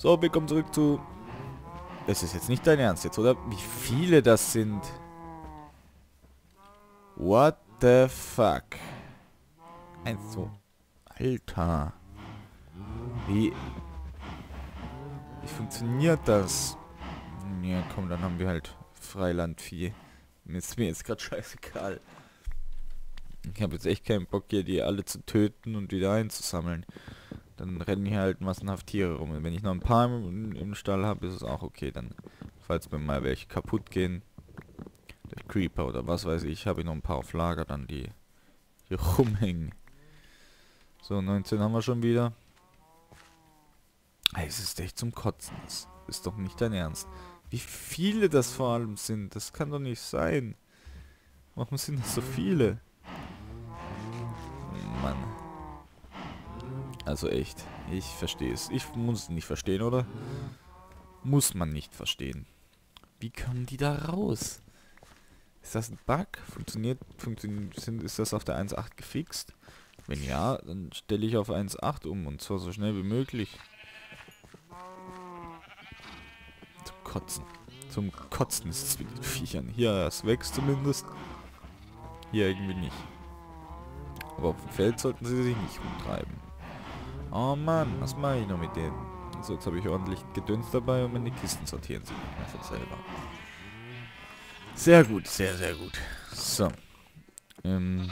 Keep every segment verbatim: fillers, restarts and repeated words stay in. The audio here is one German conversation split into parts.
So, wir kommen zurück zu... Das ist jetzt nicht dein Ernst jetzt, oder? Wie viele das sind. What the fuck? Eins, zwei. Alter. Wie... Wie funktioniert das? Ja, komm, dann haben wir halt Freilandvieh. Ist mir jetzt gerade scheißegal. Ich habe jetzt echt keinen Bock, hier die alle zu töten und wieder einzusammeln. Dann rennen hier halt massenhaft Tiere rum. Und wenn ich noch ein paar im, im Stall habe, ist es auch okay. Dann, falls mir mal welche kaputt gehen, der Creeper oder was weiß ich, habe ich noch ein paar auf Lager, dann die hier rumhängen. So, neunzehn haben wir schon wieder. Es ist echt zum Kotzen. Das ist doch nicht dein Ernst. Wie viele das vor allem sind. Das kann doch nicht sein. Warum sind das so viele? Mann. Also echt. Ich verstehe es. Ich muss es nicht verstehen, oder? Muss man nicht verstehen. Wie kommen die da raus? Ist das ein Bug? Funktioniert, funktioniert ist das auf der eins Punkt acht gefixt? Wenn ja, dann stelle ich auf eins Punkt acht um. Und zwar so schnell wie möglich. Kotzen. Zum Kotzen ist es mit den Viechern. Hier, es wächst zumindest. Hier irgendwie nicht. Aber auf dem Feld sollten sie sich nicht rumtreiben. Oh Mann, was mache ich noch mit denen? Also jetzt habe ich ordentlich Gedöns dabei und meine Kisten sortieren sie nicht mehr von selber. Sehr gut, sehr, sehr gut. So. Ähm.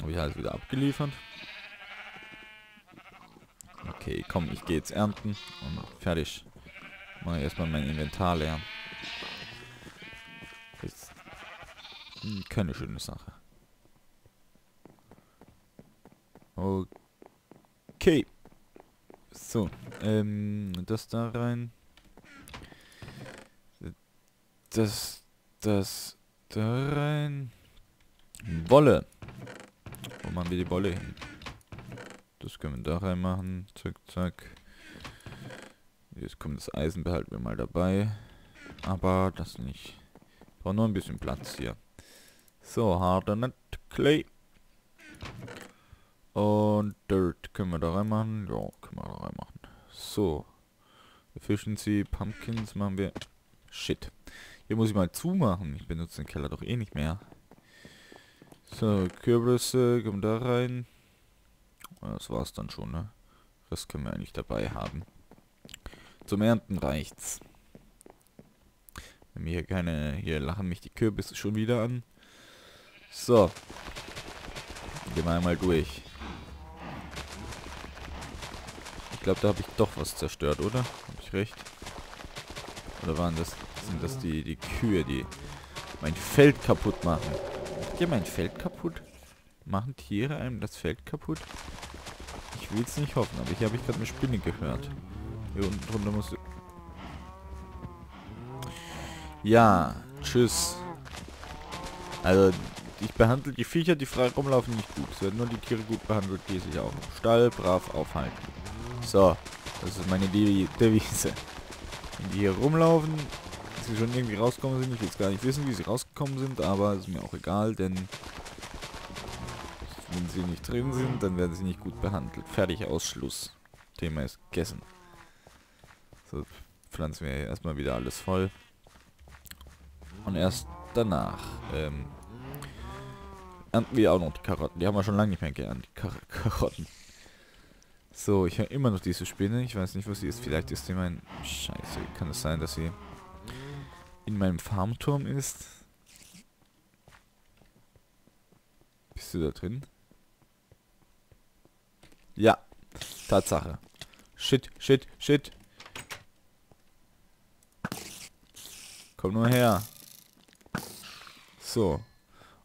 Habe ich alles wieder abgeliefert. Okay, komm, ich gehe jetzt ernten und fertig. Mache ich erstmal mein Inventar leer. Ist keine schöne Sache. Okay. So. Ähm, das da rein. Das, das da rein. Wolle. Wo machen wir die Wolle hin? Das können wir da rein machen. Zack, zack. Jetzt kommt das Eisen, behalten wir mal dabei. Aber das nicht. Ich brauche nur ein bisschen Platz hier. So, Hardened Clay. Und Dirt können wir da reinmachen. Ja, können wir da reinmachen. So. Efficiency, Pumpkins machen wir. Shit. Hier muss ich mal zumachen. Ich benutze den Keller doch eh nicht mehr. So, Kürbisse kommen da rein. Das war's dann schon, ne? Das können wir eigentlich dabei haben. Zum Ernten reicht's. Wenn mir hier keine... Hier lachen mich die Kürbisse schon wieder an. So. Gehen wir einmal durch. Ich glaube, da habe ich doch was zerstört, oder? Habe ich recht? Oder waren das... Sind das die, die Kühe, die mein Feld kaputt machen? Macht ihr mein Feld kaputt? Machen Tiere einem das Feld kaputt? Ich will es nicht hoffen, aber hier habe ich gerade eine Spinne gehört. Hier unten drunter musst du... Ja, tschüss. Also, ich behandle die Viecher, die frei rumlaufen, nicht gut. Es werden nur die Tiere gut behandelt, die sich auch im Stall brav aufhalten. So, das ist meine De Devise. Wenn die hier rumlaufen, sie schon irgendwie rausgekommen sind. Ich will jetzt gar nicht wissen, wie sie rausgekommen sind, aber ist mir auch egal, denn... Wenn sie nicht drin sind, dann werden sie nicht gut behandelt. Fertig, Ausschluss. Thema ist gegessen. So, pflanzen wir erstmal wieder alles voll. Und erst danach ähm, ernten wir auch noch die Karotten. Die haben wir schon lange nicht mehr geerntet, die Kar Karotten. So, ich höre immer noch diese Spinne. Ich weiß nicht, wo sie ist. Vielleicht ist sie mein... Scheiße, kann es sein, dass sie in meinem Farmturm ist? Bist du da drin? Ja, Tatsache. Shit, shit, shit. Komm nur her. So.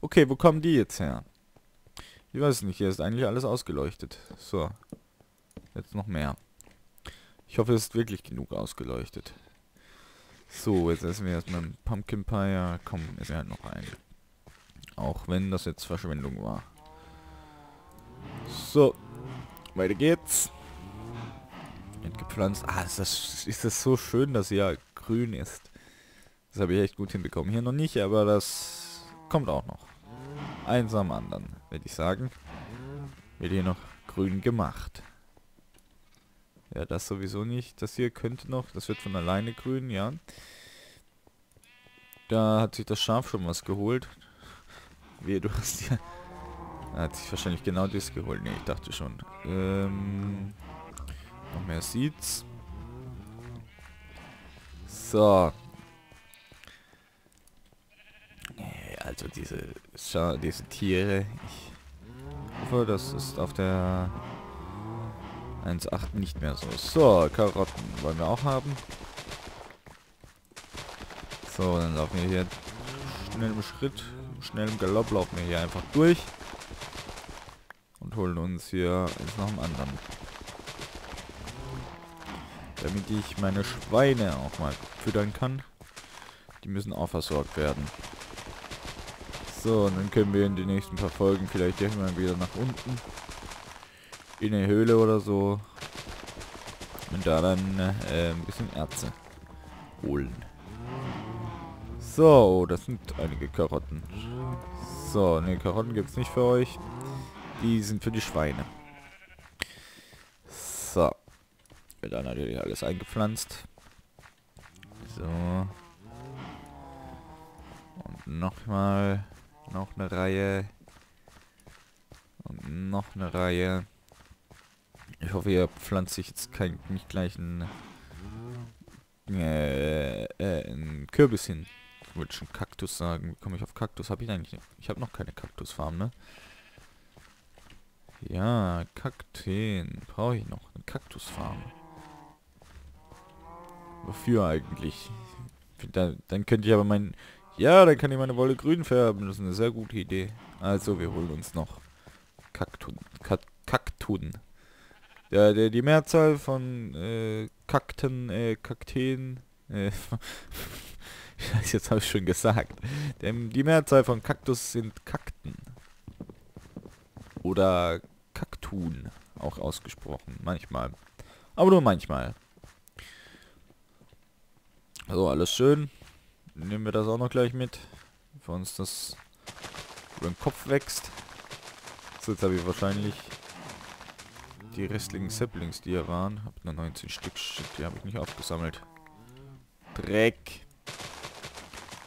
Okay, wo kommen die jetzt her? Ich weiß nicht, hier ist eigentlich alles ausgeleuchtet. So. Jetzt noch mehr. Ich hoffe, es ist wirklich genug ausgeleuchtet. So, jetzt essen wir erstmal einen Pumpkin Pie. Ja, komm, essen wir halt noch einen. Auch wenn das jetzt Verschwendung war. So. Weiter geht's. Gepflanzt. Ah, ist das, ist das so schön, dass sie ja grün ist. Das habe ich echt gut hinbekommen. Hier noch nicht, aber das kommt auch noch. Eins am anderen, würde ich sagen. Wird hier noch grün gemacht. Ja, das sowieso nicht. Das hier könnte noch. Das wird von alleine grün, ja. Da hat sich das Schaf schon was geholt. Wehe, du hast ja... Hat sich wahrscheinlich genau das geholt. Ne, ich dachte schon. Ähm, noch mehr Seeds. So. Also diese, Scha diese Tiere. Ich hoffe, das ist auf der eins Punkt acht nicht mehr so. So, Karotten wollen wir auch haben. So, dann laufen wir hier schnell im Schritt, schnell im Galopp laufen wir hier einfach durch. Und holen uns hier eins nach dem anderen. Damit ich meine Schweine auch mal füttern kann. Die müssen auch versorgt werden. So, und dann können wir in den nächsten paar Folgen vielleicht irgendwann wieder nach unten in eine Höhle oder so und da dann äh, ein bisschen Erze holen. So, das sind einige Karotten. So, ne, Karotten gibt es nicht für euch. Die sind für die Schweine. So. Wird dann natürlich alles eingepflanzt. So. Und nochmal. Noch eine Reihe. Und noch eine Reihe. Ich hoffe, ihr pflanzt sich jetzt kein, nicht gleich einen, äh, äh, einen Kürbis hin. Ich würde schon Kaktus sagen. Wie komme ich auf Kaktus? Habe ich eigentlich... Ich habe noch keine Kaktusfarm, ne? Ja, Kakteen. Brauche ich noch eine Kaktusfarm? Wofür eigentlich? Dann, dann könnte ich aber meinen... Ja, dann kann ich meine Wolle grün färben. Das ist eine sehr gute Idee. Also, wir holen uns noch Kaktun. Kak Kaktun. Ja, der, die Mehrzahl von äh, Kakten, äh, Kakteen... Äh, jetzt habe ich schon gesagt. Der, die Mehrzahl von Kaktus sind Kakten. Oder Kaktun, auch ausgesprochen. Manchmal. Aber nur manchmal. So, alles schön. Nehmen wir das auch noch gleich mit. Für uns das über den Kopf wächst. So, jetzt habe ich wahrscheinlich die restlichen Saplings, die hier waren. Hab nur neunzehn Stück. Shit, die habe ich nicht aufgesammelt. Dreck.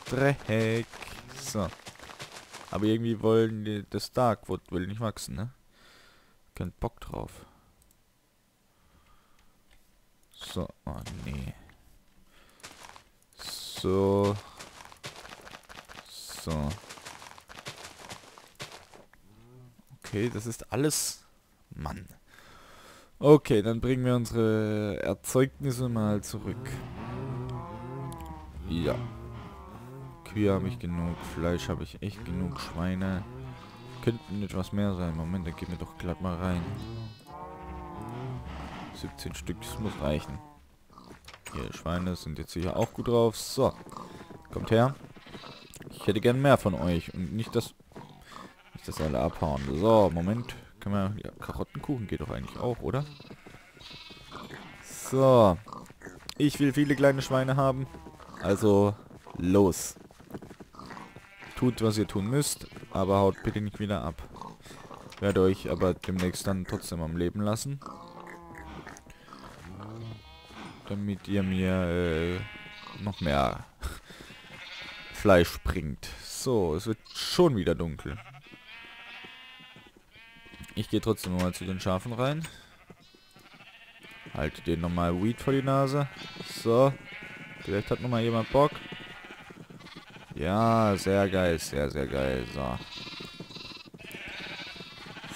Dreck. So. Aber irgendwie wollen die, das Darkwood will nicht wachsen, ne? Kein Bock drauf. So, oh nee. So. So. Okay, das ist alles... Mann. Okay, dann bringen wir unsere Erzeugnisse mal zurück. Ja. Kühe habe ich genug, Fleisch habe ich echt genug, Schweine könnten etwas mehr sein. Moment, dann gehen wir doch glatt mal rein. siebzehn Stück, das muss reichen. Hier, Schweine sind jetzt sicher auch gut drauf. So, kommt her. Ich hätte gern mehr von euch und nicht das, nicht das alle abhauen. So, Moment, können wir ja, Karottenkuchen geht doch eigentlich auch, oder? So, ich will viele kleine Schweine haben. Also los. Tut, was ihr tun müsst, aber haut bitte nicht wieder ab. Ich werde euch aber demnächst dann trotzdem am Leben lassen. Damit ihr mir äh, noch mehr Fleisch bringt. So, es wird schon wieder dunkel. Ich gehe trotzdem mal zu den Schafen rein. Haltet denen nochmal Weed vor die Nase. So. Vielleicht hat nochmal jemand Bock. Ja, sehr geil, sehr, sehr geil. So.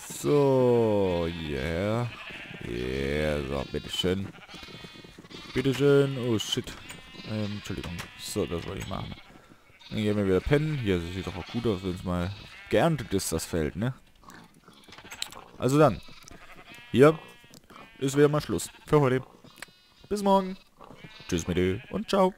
So, yeah. Yeah, so, bitteschön. Bitteschön. Oh, shit. Ähm, Entschuldigung. So, das wollte ich machen. Dann gehen wir wieder pennen. Hier, das sieht doch auch gut aus, wenn es mal geerntet ist, das Feld, ne? Also dann. Hier ist wieder mal Schluss für heute. Bis morgen. Tschüss mit dir und ciao.